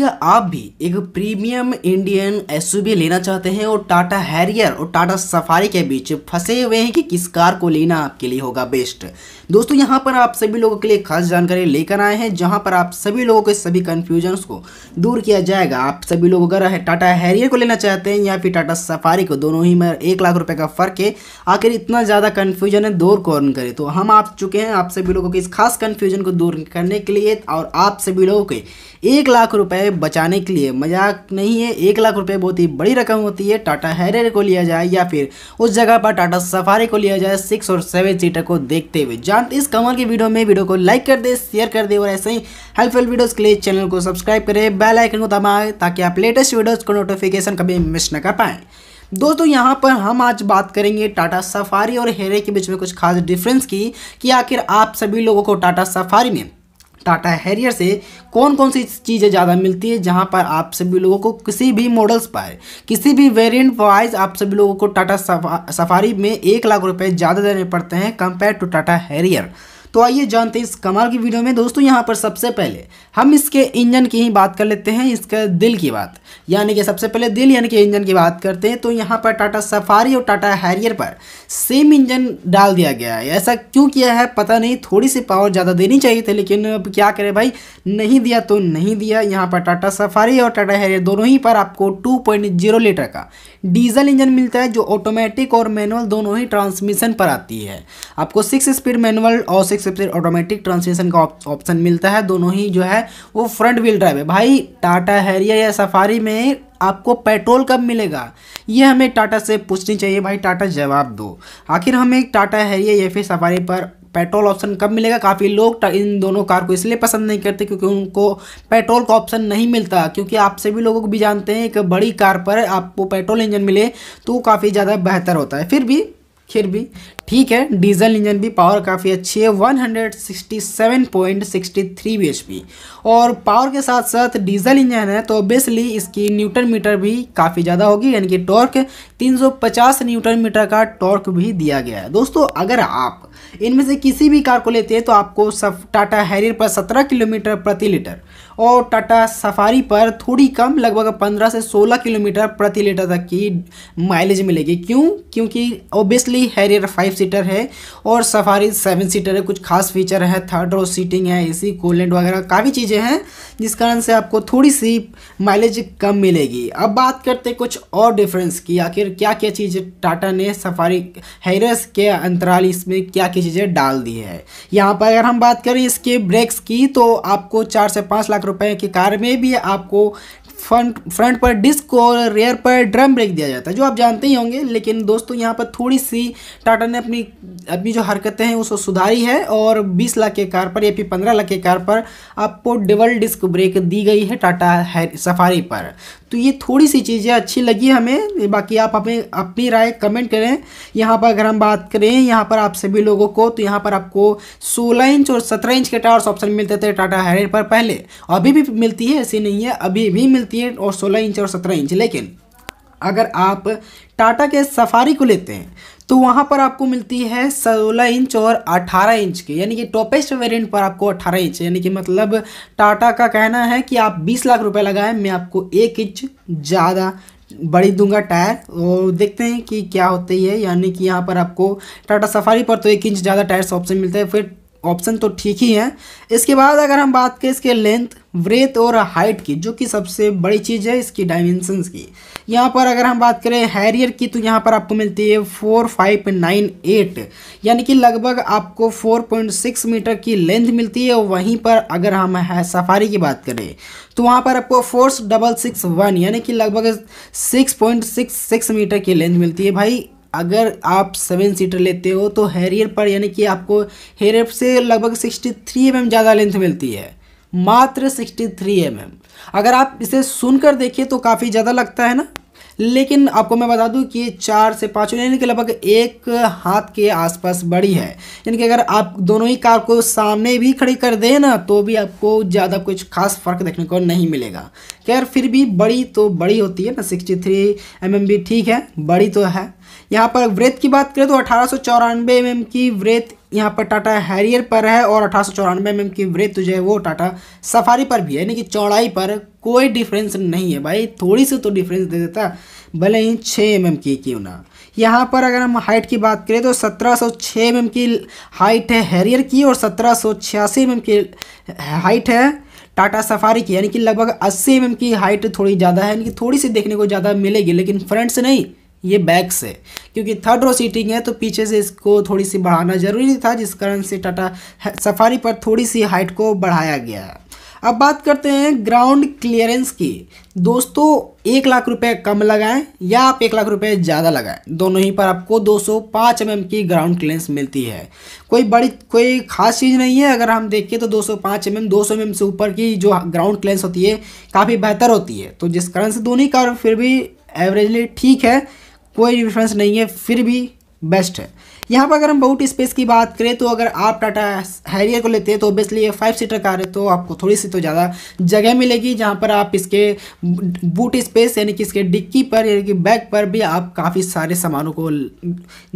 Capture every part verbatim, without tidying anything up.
क्या आप भी एक प्रीमियम इंडियन एसयूवी लेना चाहते हैं और टाटा हैरियर और टाटा सफारी के बीच फंसे हुए हैं कि किस कार को लेना आपके लिए होगा बेस्ट। दोस्तों यहां पर आप सभी लोगों के लिए खास जानकारी लेकर आए हैं जहां पर आप सभी लोगों के सभी कन्फ्यूजन्स को दूर किया जाएगा। आप सभी लोग अगर टाटा हैरियर को लेना चाहते हैं या फिर टाटा सफारी को, दोनों ही में एक लाख रुपये का फ़र्क है। आखिर इतना ज़्यादा कन्फ्यूजन है, दूर कौन करे। तो हम आप चुके हैं आप सभी लोगों के इस खास कन्फ्यूजन को दूर करने के लिए और आप सभी लोगों के एक लाख रुपए बचाने के लिए। मजाक नहीं है, एक लाख रुपए बहुत ही बड़ी रकम होती है। टाटा हैरियर को लिया जाए या फिर उस जगह पर टाटा सफारी को लिया जाए सिक्स और सेवन सीटर को देखते हुए। जान इस कमाल की वीडियो में वीडियो को लाइक कर दे, शेयर कर दे और ऐसे ही हेल्पफुल वीडियोस के लिए चैनल को सब्सक्राइब करें, बेल आइकन को दबाएं ताकि आप लेटेस्ट वीडियोज़ को नोटिफिकेशन कभी मिस न कर पाएँ। दोस्तों यहाँ पर हम आज बात करेंगे टाटा सफारी और हैरियर के बीच में कुछ खास डिफरेंस की कि आखिर आप सभी लोगों को टाटा सफारी में टाटा हैरियर से कौन कौन सी चीज़ें ज़्यादा मिलती है, जहां पर आप सभी लोगों को किसी भी मॉडल्स पर किसी भी वेरिएंट वाइज आप सभी लोगों को टाटा सफा, सफारी में एक लाख रुपए ज़्यादा देने पड़ते हैं कंपेयर टू टाटा हैरियर। तो आइए जानते हैं इस कमाल की वीडियो में। दोस्तों यहाँ पर सबसे पहले हम इसके इंजन की ही बात कर लेते हैं, इसका दिल की बात, यानी कि सबसे पहले दिल यानी कि इंजन की बात करते हैं। तो यहाँ पर टाटा सफारी और टाटा हैरियर पर सेम इंजन डाल दिया गया है। ऐसा क्यों किया है पता नहीं, थोड़ी सी पावर ज़्यादा देनी चाहिए थी, लेकिन अब क्या करें भाई, नहीं दिया तो नहीं दिया। यहाँ पर टाटा सफारी और टाटा हैरियर दोनों ही पर आपको टू पॉइंट जीरो लीटर का डीजल इंजन मिलता है जो ऑटोमेटिक और मैनुअल दोनों ही ट्रांसमिशन पर आती है। आपको सिक्स स्पीड मैनुअल और सिक्स स्पीड ऑटोमेटिक ट्रांसमिशन का ऑप्शन मिलता है। दोनों ही जो है वो फ्रंट व्हील ड्राइव है। भाई टाटा हैरियर या सफारी में आपको पेट्रोल कब मिलेगा, ये हमें टाटा से पूछनी चाहिए। भाई टाटा जवाब दो, आखिर हमें टाटा हैरियर या फिर सफारी पर पेट्रोल ऑप्शन कब मिलेगा। काफ़ी लोग इन दोनों कार को इसलिए पसंद नहीं करते क्योंकि उनको पेट्रोल का ऑप्शन नहीं मिलता, क्योंकि आप सभी लोगों को भी जानते हैं एक बड़ी कार पर आपको पेट्रोल इंजन मिले तो काफ़ी ज़्यादा बेहतर होता है। फिर भी फिर भी ठीक है, डीजल इंजन भी पावर काफ़ी अच्छी है, one sixty seven point six three B H P और पावर के साथ साथ डीजल इंजन है तो ऑब्वियसली इसकी न्यूटन मीटर भी काफ़ी ज़्यादा होगी, यानी कि टॉर्क तीन सौ पचास न्यूटन मीटर का टॉर्क भी दिया गया है। दोस्तों अगर आप इनमें से किसी भी कार को लेते हैं तो आपको सब टाटा हैरियर पर सत्रह किलोमीटर प्रति लीटर और टाटा सफारी पर थोड़ी कम, लगभग पंद्रह से सोलह किलोमीटर प्रति लीटर तक की माइलेज मिलेगी। क्यों? क्योंकि ऑब्वियसली हैरियर फाइव सीटर है और सफारी सेवन सीटर है। कुछ खास फीचर है, थर्ड रो सीटिंग है, एसी कूलेंट वगैरह काफ़ी चीज़ें हैं जिस कारण से आपको थोड़ी सी माइलेज कम मिलेगी। अब बात करते कुछ और डिफरेंस की, आखिर क्या क्या चीज़ें टाटा ने सफारी हैरियर के अंतराल इसमें क्या क्या चीज़ें डाल दी है। यहाँ पर अगर हम बात करें इसके ब्रेक्स की तो आपको चार से पाँच लाख रुपए की कार में भी आपको फ्रंट फ्रंट पर डिस्क और रेयर पर ड्रम ब्रेक दिया जाता है, जो आप जानते ही होंगे। लेकिन दोस्तों यहाँ पर थोड़ी सी टाटा ने अपनी अपनी जो हरकतें हैं उसको सुधारी है और बीस लाख के कार पर या फिर पंद्रह लाख के कार पर आपको डबल डिस्क ब्रेक दी गई है टाटा है सफारी पर। तो ये थोड़ी सी चीज़ें अच्छी लगी हमें, बाकी आप अपने अपनी राय कमेंट करें। यहाँ पर अगर हम बात करें यहाँ पर आप सभी लोगों को, तो यहाँ पर आपको सोलह इंच और सत्रह इंच के टायर्स ऑप्शन मिलते थे टाटा हैरियर पर पहले, अभी भी मिलती है, ऐसी नहीं है, अभी भी मिलती है, और सोलह इंच और सत्रह इंच। लेकिन अगर आप टाटा के सफारी को लेते हैं तो वहाँ पर आपको मिलती है सोलह इंच और अठारह इंच की, यानी कि टॉपेस्ट वेरिएंट पर आपको अठारह इंच, यानी कि मतलब टाटा का कहना है कि आप बीस लाख रुपए लगाएं, मैं आपको एक इंच ज़्यादा बड़ी दूंगा टायर, और देखते हैं कि क्या होती है। यानी कि यहाँ पर आपको टाटा सफारी पर तो एक इंच ज़्यादा टायर्स ऑप्शन मिलता है, फिर ऑप्शन तो ठीक ही है। इसके बाद अगर हम बात करें इसके लेंथ, ब्रेथ और हाइट की, जो कि सबसे बड़ी चीज़ है इसकी डायमेंशंस की। यहाँ पर अगर हम बात करें हैरियर की तो यहाँ पर आपको मिलती है फोर फाइव नाइन एट, यानी कि लगभग आपको फोर पॉइंट सिक्स मीटर की लेंथ मिलती है। और वहीं पर अगर हम सफारी की बात करें तो वहाँ पर आपको फोर डबल सिक्स वन, यानी कि लगभग six point six six metre की लेंथ मिलती है। भाई अगर आप सेवन सीटर लेते हो तो हैरियर पर, यानी कि आपको हैरियर से लगभग सिक्सटी थ्री एम एम ज़्यादा लेंथ मिलती है, मात्र सिक्सटी थ्री एम एम। अगर आप इसे सुनकर देखिए तो काफ़ी ज़्यादा लगता है ना, लेकिन आपको मैं बता दूं कि ये चार से पाँच यानी कि लगभग एक हाथ के आसपास बड़ी है, यानी कि अगर आप दोनों ही कार को सामने भी खड़ी कर दें ना तो भी आपको ज़्यादा कुछ खास फर्क देखने को नहीं मिलेगा। खैर फिर भी बड़ी तो बड़ी होती है ना, तिरसठ एम एम भी ठीक है, बड़ी तो है। यहाँ पर वृत्त की बात करें तो अठारह सौ चौरानवे एम एम की वृत्त यहाँ पर टाटा हैरियर पर है और अठारह सौ चौरानवे एम एम की वृत्त जो है वो टाटा सफारी पर भी है, यानी कि चौड़ाई पर कोई डिफरेंस नहीं है भाई, थोड़ी सी तो डिफरेंस दे देता भले ही छः एम एम की क्यों ना। यहाँ पर अगर हम हाइट की बात करें तो सत्रह सौ छः एम एम की हाइट है हैरियर की और सत्रह सौ छियासी एम एम की हाइट है टाटा सफारी की, यानी कि लगभग अस्सी एम एम की हाइट थोड़ी ज़्यादा है, यानी कि थोड़ी सी देखने को ज़्यादा मिलेगी, लेकिन फ्रंट से नहीं, ये बैक से, क्योंकि थर्ड रो सीटिंग है तो पीछे से इसको थोड़ी सी बढ़ाना जरूरी था, जिस कारण से टाटा सफारी पर थोड़ी सी हाइट को बढ़ाया गया। अब बात करते हैं ग्राउंड क्लियरेंस की। दोस्तों एक लाख रुपए कम लगाएं या आप एक लाख रुपए ज़्यादा लगाएं, दोनों ही पर आपको दो सौ पाँच एम एम की ग्राउंड क्लियरेंस मिलती है। कोई बड़ी कोई खास चीज़ नहीं है, अगर हम देखें तो दो सौ पाँच एम एम दो सौ एम एम से ऊपर की जो ग्राउंड क्लियरेंस होती है काफ़ी बेहतर होती है, तो जिस कारण से दोनों ही कार फिर भी एवरेजली ठीक है, कोई डिफरेंस नहीं है, फिर भी बेस्ट है। यहाँ पर अगर हम बूट स्पेस की बात करें तो अगर आप टाटा हैरियर को लेते हैं तो ऑब्वियसली ये फाइव सीटर कार है तो आपको थोड़ी सी तो ज़्यादा जगह मिलेगी, जहाँ पर आप इसके बूट स्पेस यानी कि इसके डिक्की पर यानी कि बैग पर भी आप काफ़ी सारे सामानों को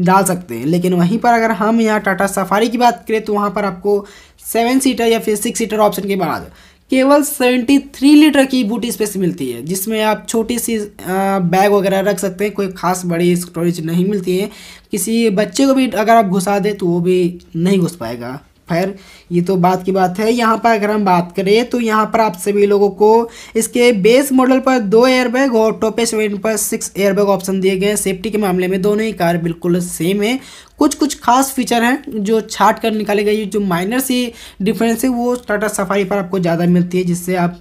डाल सकते हैं। लेकिन वहीं पर अगर हम यहाँ टाटा सफारी की बात करें तो वहाँ पर आपको सेवन सीटर या फिर सिक्स सीटर ऑप्शन के बाद केवल तिहत्तर लीटर की बूट स्पेस मिलती है, जिसमें आप छोटी सी बैग वगैरह रख सकते हैं, कोई ख़ास बड़ी स्टोरेज नहीं मिलती है। किसी बच्चे को भी अगर आप घुसा दें तो वो भी नहीं घुस पाएगा। खैर ये तो बात की बात है। यहाँ पर अगर हम बात करें तो यहाँ पर आप सभी लोगों को इसके बेस मॉडल पर दो एयरबैग और टॉप एस्टमेंट पर सिक्स एयरबैग ऑप्शन दिए गए हैं। सेफ्टी के मामले में दोनों ही कार बिल्कुल सेम है, कुछ कुछ खास फीचर हैं जो छाट कर निकाले गए, जो माइनर सी डिफरेंस है वो टाटा सफारी पर आपको ज़्यादा मिलती है, जिससे आप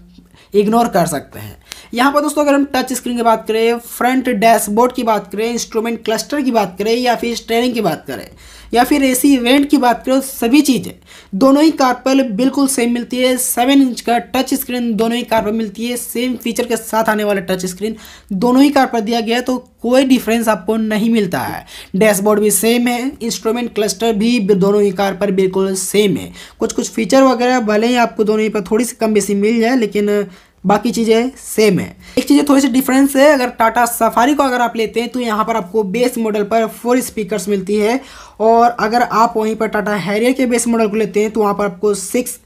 इग्नोर कर सकते हैं। यहाँ पर दोस्तों अगर हम टच स्क्रीन की बात करें, फ्रंट डैशबोर्ड की बात करें, इंस्ट्रूमेंट क्लस्टर की बात करें या फिर स्टेयरिंग की बात करें या फिर एसी वेंट की बात करें, सभी चीज़ें दोनों ही कार पर बिल्कुल सेम मिलती है। सेवन इंच का टच स्क्रीन दोनों ही कार पर मिलती है, सेम फीचर के साथ आने वाला टच स्क्रीन दोनों ही कार पर दिया गया है, तो कोई डिफरेंस आपको नहीं मिलता है। डैशबोर्ड भी सेम है, इंस्ट्रूमेंट क्लस्टर भी दोनों ही कार पर बिल्कुल सेम है। कुछ कुछ फीचर वगैरह भले ही आपको दोनों ही पर थोड़ी सी कम बेसी मिल जाए, लेकिन बाकी चीज़ें सेम है। एक चीज़ें थोड़ी सी डिफरेंस है, अगर टाटा सफारी को अगर आप लेते हैं तो यहाँ पर आपको बेस मॉडल पर फोर स्पीकर्स मिलती है और अगर आप वहीं पर टाटा हैरियर के बेस मॉडल को लेते हैं तो वहाँ पर आपको सिक्स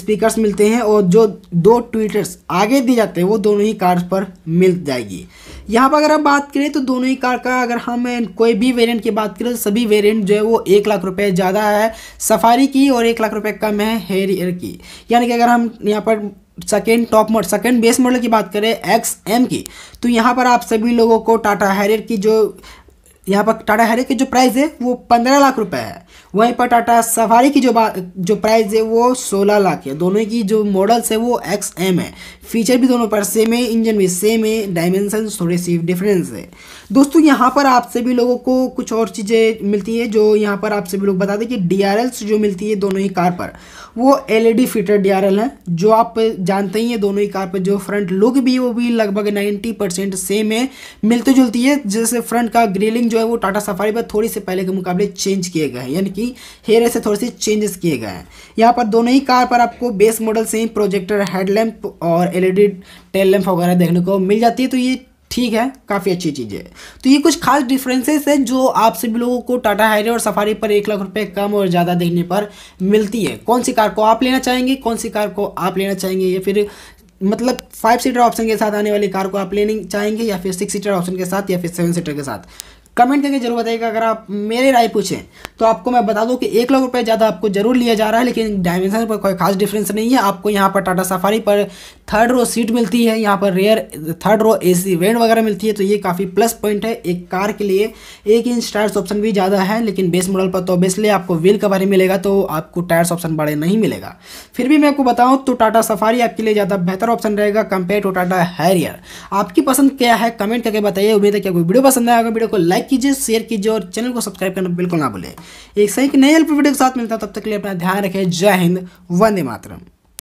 स्पीकर्स मिलते हैं और जो दो ट्विटर्स आगे दिए जाते हैं वो दोनों ही कार्स पर मिल जाएगी। यहाँ पर अगर हम बात करें तो दोनों ही कार का अगर हम कोई भी वेरिएंट की बात करें तो सभी वेरिएंट जो है वो एक लाख रुपए ज़्यादा है सफारी की और एक लाख रुपए कम है हैरियर की। यानी कि अगर हम यहाँ पर second top model second base model की बात करें एक्स एम की, तो यहाँ पर आप सभी लोगों को टाटा हैरियर की जो यहाँ पर टाटा हैरियर की जो प्राइस है वो पंद्रह लाख रुपए है, वहीं पर टाटा सफारी की जो जो प्राइस है वो सोलह लाख है। दोनों की जो मॉडल्स है वो एक्स एम है, फीचर भी दोनों पर सेम है, इंजन भी सेम है, डायमेंशन थोड़ी सी डिफरेंस है। दोस्तों यहाँ पर आप सभी लोगों को कुछ और चीज़ें मिलती है जो यहाँ पर आप सभी लोग बता दें कि डी आर एल्स जो मिलती है दोनों ही कार पर वो एल ई डी फिटर डी आर एल है, जो आप जानते ही हैं दोनों ही कार पर जो फ्रंट लुक भी वो भी लगभग नाइन्टी परसेंट सेम है, मिलती जुलती है। जैसे फ्रंट का ग्रिलिंग जो है वो टाटा सफारी पर थोड़ी से पहले के मुकाबले चेंज किए गए हैं, यानी कि हेरे से थोड़े से चेंजेस किए गए हैं। यहाँ पर दोनों ही कार पर आपको बेस मॉडल से ही प्रोजेक्टर हेडलैम्प और एलईडी टेल लैम्प वगैरह देखने को मिल जाती है, तो ये ठीक है, काफ़ी अच्छी चीज़ है। तो ये कुछ खास डिफरेंसेस है जो आप सभी लोगों को टाटा हैरियर और सफारी पर एक लाख रुपए कम और ज़्यादा देखने पर मिलती है। कौन सी कार को आप लेना चाहेंगे, कौन सी कार को आप लेना चाहेंगे या फिर मतलब फाइव सीटर ऑप्शन के साथ आने वाली कार को आप लेना चाहेंगे या फिर सिक्स सीटर ऑप्शन के साथ या फिर सेवन सीटर के साथ, कमेंट करके जरूर बताइएगा। अगर आप मेरे राय पूछें तो आपको मैं बता दूं कि एक लाख रुपए ज़्यादा आपको जरूर लिया जा रहा है, लेकिन डायमेंशन पर कोई खास डिफरेंस नहीं है। आपको यहाँ पर टाटा सफारी पर थर्ड रो सीट मिलती है, यहाँ पर rear third row AC vent वगैरह मिलती है, तो ये काफ़ी प्लस पॉइंट है। एक कार के लिए एक इंच टायर्स ऑप्शन भी ज़्यादा है, लेकिन बेस मॉडल पर तो ऑब्वियसली आपको व्हील कवरिंग मिलेगा तो आपको टायर्स ऑप्शन बड़े नहीं मिलेगा। फिर भी मैं आपको बताऊँ तो टाटा सफारी आपके लिए ज़्यादा बेहतर ऑप्शन रहेगा कंपेयर टू टाटा हैरियर। आपकी पसंद क्या है कमेंट करके बताइए। उम्मीद है कि आपको वीडियो पसंद आएगा, वीडियो को लाइक कीजिए, शेयर कीजिए और चैनल को सब्सक्राइब करना बिल्कुल ना भूलें। एक सही कि नई हेल्प वीडियो के साथ मिलता हूं, तब तक के लिए अपना ध्यान रखें। जय हिंद, वंदे मातरम।